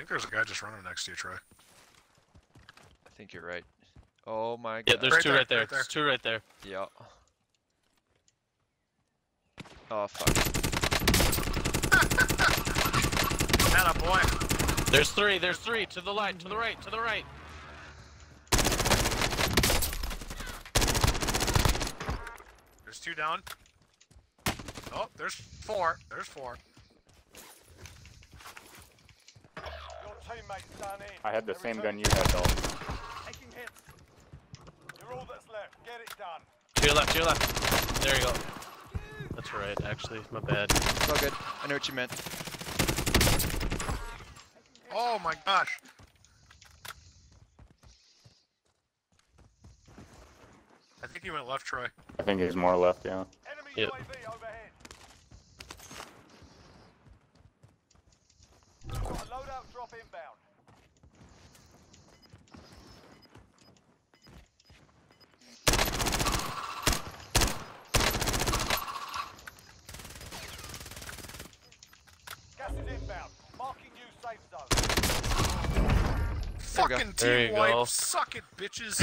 think there's a guy just running next to you, Troy. I think you're right. Oh my god. Yeah, there's right two there, right there. There's two right there. Yeah. Oh, fuck. That a boy. There's three. To the light, to the right, to the right. There's two down. Oh, there's four. There's four. I had the same gun you had, though. Taking hits. You're all that's left. Get it done. To your left, to your left. There you go. That's right, actually. My bad. It's all good. I know what you meant. Oh my gosh. I think he went left, Troy. I think he's more left, yeah. Enemy UAV overhead. Loadout drop inbound. Gas is inbound. Marking new safe zone. Fucking team wipe. Suck it, bitches.